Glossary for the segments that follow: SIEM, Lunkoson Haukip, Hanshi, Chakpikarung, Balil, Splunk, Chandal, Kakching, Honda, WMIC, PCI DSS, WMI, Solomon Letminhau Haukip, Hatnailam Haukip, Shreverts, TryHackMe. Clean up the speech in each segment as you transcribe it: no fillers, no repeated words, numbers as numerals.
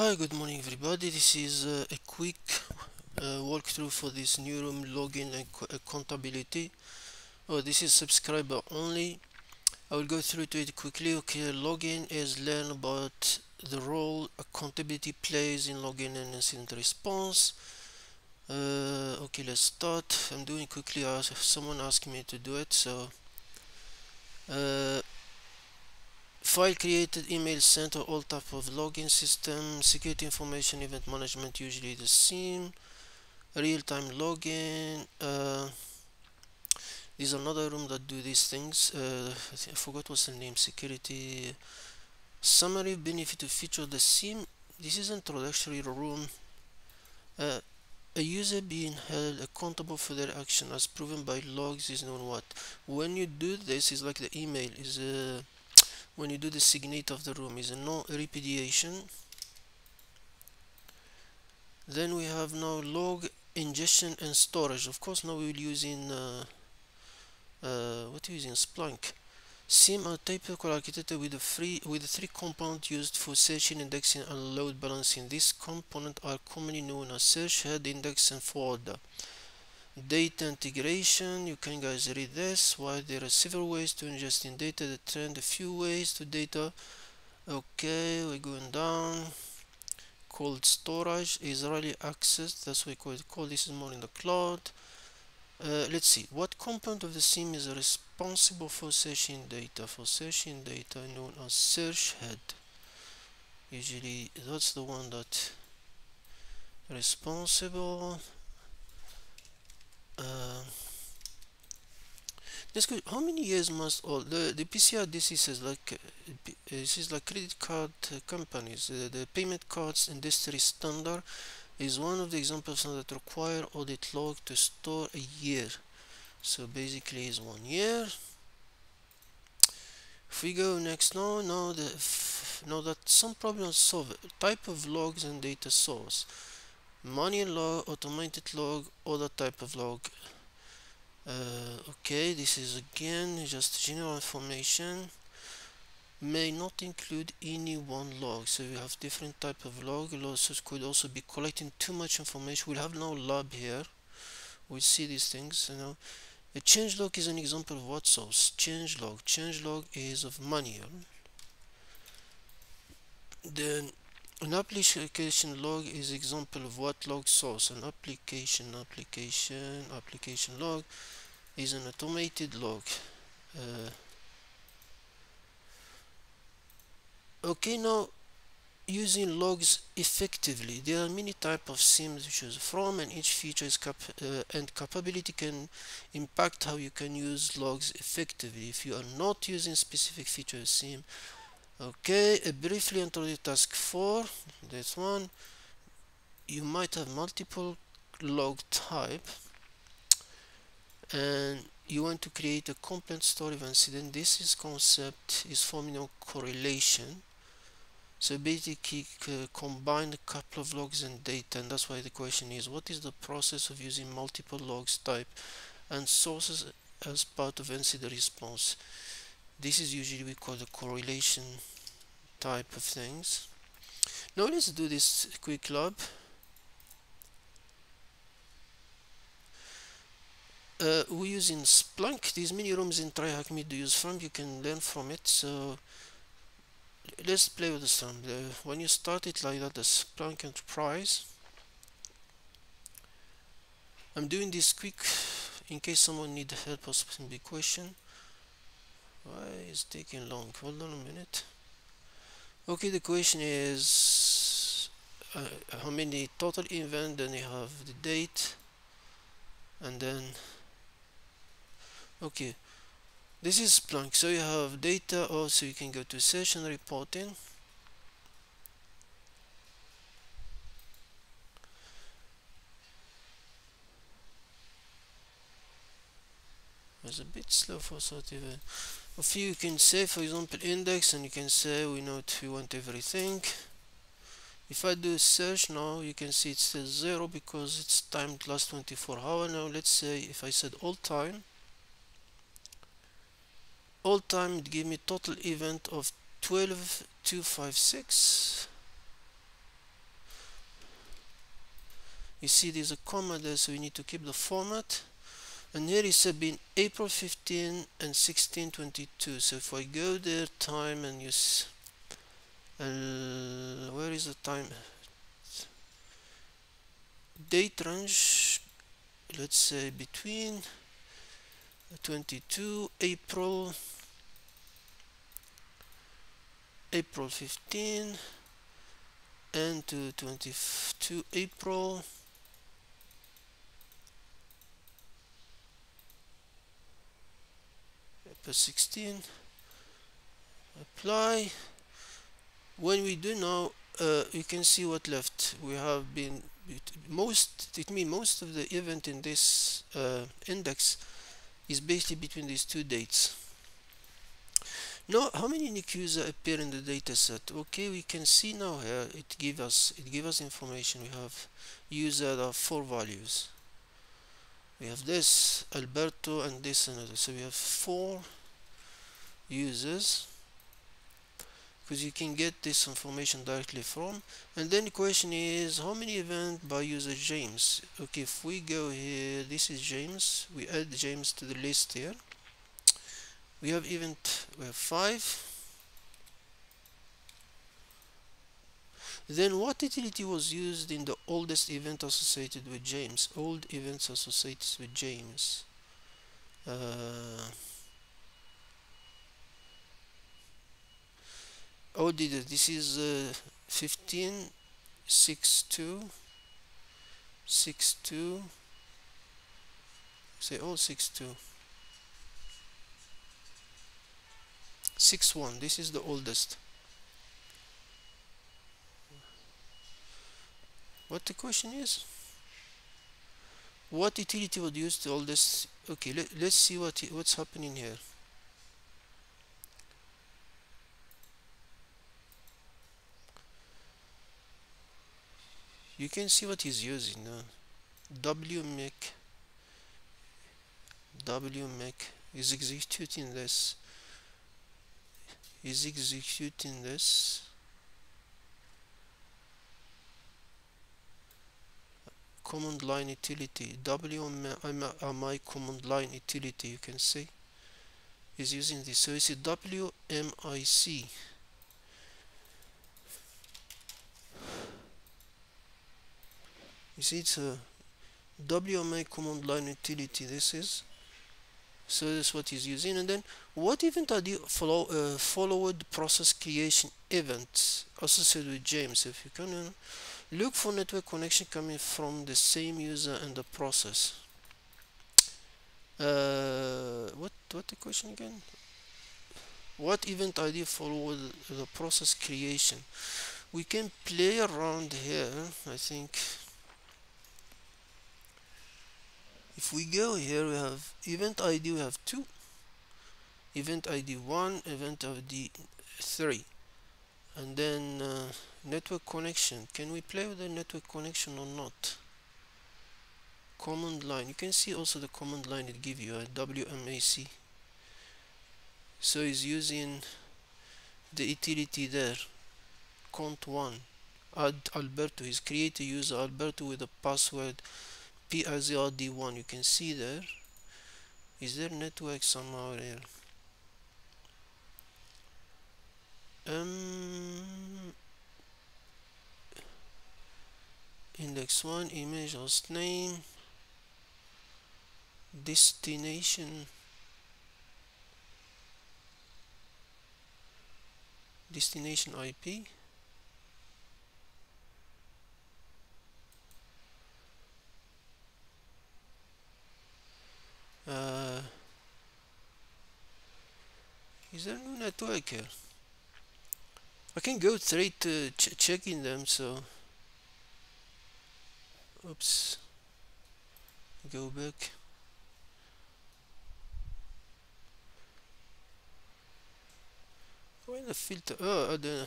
Hi, good morning everybody. This is a quick walkthrough for this new room login and accountability. Oh, this is subscriber only. I will go through to it quickly. Okay, login is learn about the role accountability plays in login and incident response. Okay, let's start. I'm doing quickly as someone asked me to do it, so file created, email sent, all type of login system, security information, event management, usually the same, real-time login. There's another room that do these things. I forgot what's the name. Security summary, benefit to feature the same. This is introductory room. A user being held accountable for their action as proven by logs is known what. When you do this, it's like the email is a. When you do the signate of the room is a no repudiation. Then we have now log ingestion and storage. Of course, now we will use in what is in Splunk. SIEM are typical architecture with three components used for searching, indexing, and load balancing. These components are commonly known as search, head, index, and forwarder. Data integration, you can guys read this. Why there are several ways to ingesting data, the trend, a few ways to data. Okay, we're going down. Cold storage is rarely accessed, that's why we call it cold. This is more in the cloud. Let's see what component of the SIEM is responsible for searching data. For searching data, known as search head. Usually that's the one that responsible. Let's go. How many years must all the PCI DSS is like this is like credit card companies. The payment cards industry standard is one of the examples that require audit log to store a year. So basically, it's 1 year. If we go next now, now that some problems solved. Type of logs and data source. Manual log, automated log, other type of log. Okay, this is again just general information. May not include any one log, so we have different type of log. Losses could also be collecting too much information. We'll have no lab here. We'll see these things. You know, a change log is an example of what source? Change log. Change log is of manual. Then an application log is example of what log source? An application log is an automated log. Okay, now using logs effectively. There are many types of SIEMs to choose from, and each feature is and capability can impact how you can use logs effectively. If you are not using specific feature of SIEM. Okay, briefly introduce task 4, this one. You might have multiple log type and you want to create a complaint story of incident. This is concept is forming a correlation. So basically combine a couple of logs and data, and that's why the question is what is the process of using multiple logs type and sources as part of incident response. This is usually we call the correlation type of things. Now let's do this quick lab. We're using Splunk. These mini rooms in TryHackMe to use from. You can learn from it. So let's play with the sound. When you start it like that, the Splunk Enterprise. I'm doing this quick in case someone needs help or some big question. Why is taking long? Hold on a minute. Okay, the question is how many total event, then you have the date, and then okay, this is Splunk. So you have data, also you can go to session reporting. It's a bit slow for sort of a few. You can say, for example, index, and you can say we want everything. If I do search now, you can see it says 0 because it's timed last 24 hours. Now let's say if I said all time it gave me total event of 12256. You see there's a comma there, so we need to keep the format. And here it's been April 15 and 1622. So if I go there, time, and use, where is the time? Date range, let's say between 22 April 15 and to 22 April 16. Apply. When we do now, you can see what left. We have been most of the event in this index is basically between these two dates. Now, how many unique users appear in the data set? Okay, we can see now here it gives us information. We have users that are 4 values. We have this Alberto and this another, so we have 4 users, because you can get this information directly from. And then the question is, how many events by user James? Okay, if we go here, this is James. We add James to the list here. We have event, we have 5. Then what utility was used in the oldest event associated with James? Old events associated with James. Oh, this is 15, 62, 62. Say all 62. 61. This is the oldest. What the question is? What utility would use to all this? Okay, let's see what's happening here. You can see what he's using now. WMIC is executing this. Command line utility, WMI command line utility, you can see is using this. So it's a WMIC. You see it's a WMI command line utility, this is. So that's what he's using. And then what event are the followed process creation events associated with James? If you can look for network connection coming from the same user and the process. What the question again? What event ID followed the process creation? We can play around here, I think. If we go here, we have event ID, we have 2. Event ID 1, event ID 3. And then network connection. Can we play with the network connection or not? Command line. You can see also the command line it gives you, a WMAC. So it's using the utility there. Cont1. Add Alberto. He's created a user Alberto with a password PIZRD1. You can see there. Is there network somehow there? Index 1, image, host name, destination IP, is there no network here? I can go straight to checking them, so oops, go back. Where the filter? Oh, the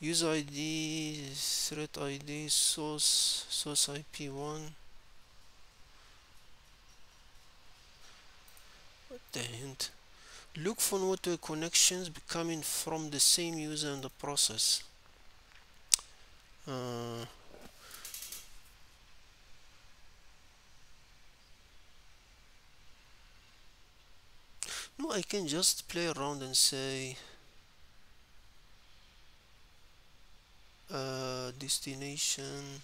user ID, thread ID, source IP 1. What the hint? Look for network connections coming from the same user and the process. No, I can just play around and say destination.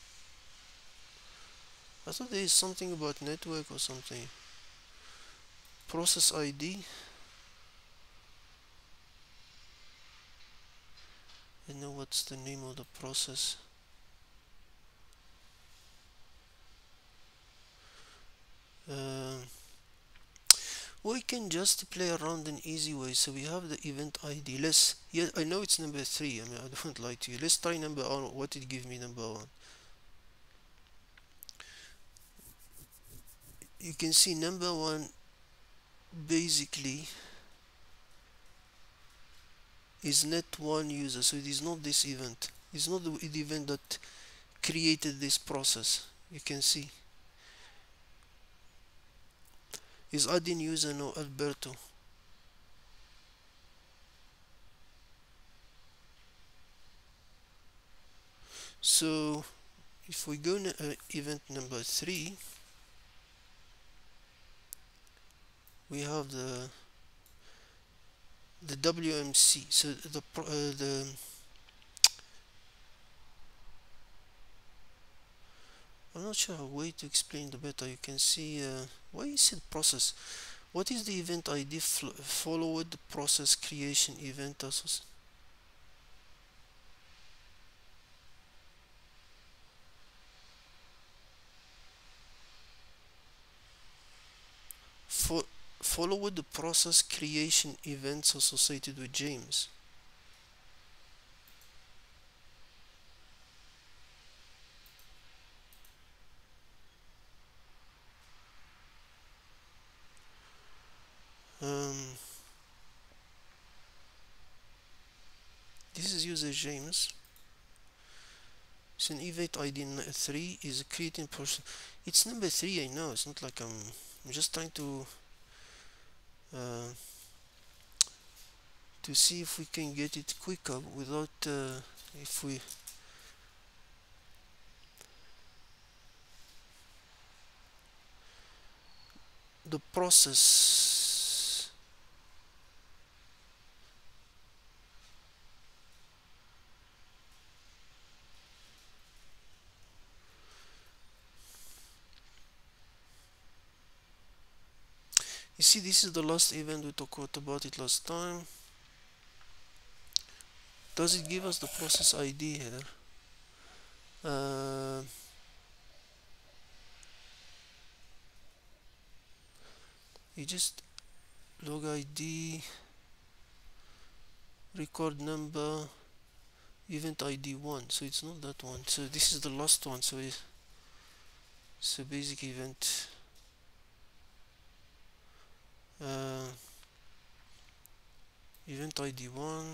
I thought there is something about network or something. Process ID. I know what's the name of the process. We can just play around in easy way. So we have the event ID. Let's, yeah, I know it's number 3. I mean, I don't lie to you. Let's try number 1. What did give me number 1? You can see number 1 basically is net1 user. So it is not this event. It's not the event that created this process. You can see. Is adding user no Alberto? So if we go to event number 3, we have the WMC. So I'm not sure a way to explain the better. You can see why is it process? What is the event ID followed the process creation event? Followed the process creation events associated with James. This is user James. It's an event ID 3 is a creating person. It's number 3. I know. It's not like I'm just trying to see if we can get it quicker without if we. The process. You see, this is the last event. We talked about it last time. Does it give us the process ID here? You just log ID, record number, event ID 1. So it's not that one. So this is the last one. So it's a basic event. Event ID 1,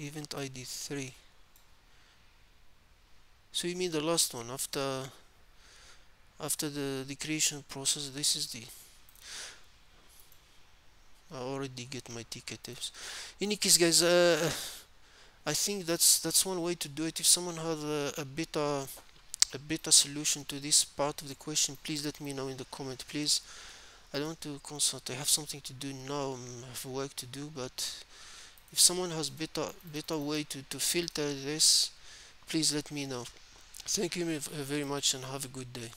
event ID 3. So you mean the last one after the creation process. This is the. I already get my ticket tips. In any case, guys. I think that's one way to do it. If someone has a better solution to this part of the question, please let me know in the comment, please. I don't want to consult. I have something to do now. I have work to do. But if someone has better way to filter this, please let me know. Thank you very much and have a good day.